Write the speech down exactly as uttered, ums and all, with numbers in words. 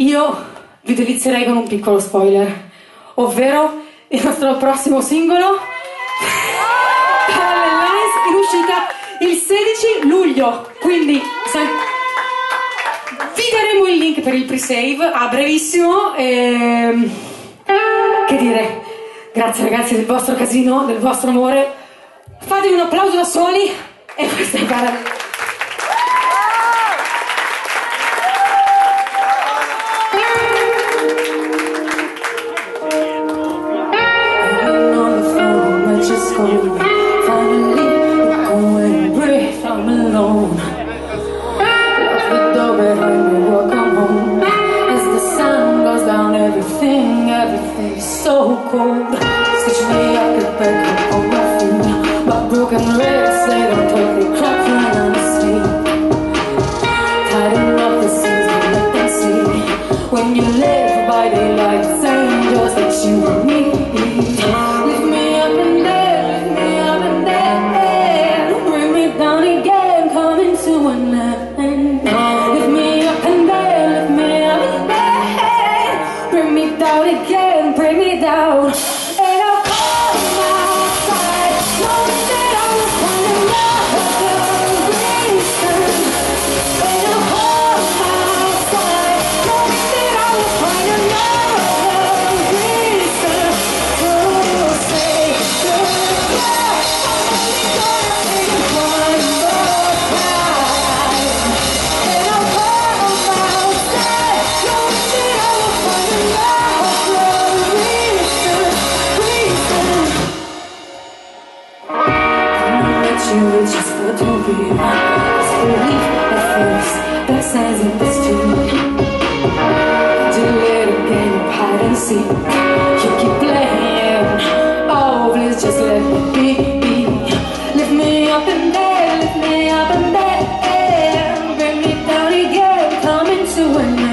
Io vi delizierei con un piccolo spoiler, ovvero il nostro prossimo singolo, Parallel Lines, in uscita il sedici luglio, quindi vi daremo il link per il pre-save a brevissimo e... che dire, grazie ragazzi del vostro casino, del vostro amore, fatevi un applauso da soli e questa è Parallel. Finally, I go and breathe, I'm alone. Lock the door behind me, walk on home. As the sun goes down, everything, everything is so cold. Stitch me up and back up on my feet. My broken legs, they don't take the crap when I'm asleep. Tighten up the seams and let them see. When you live by daylight, it's angels that you and me. When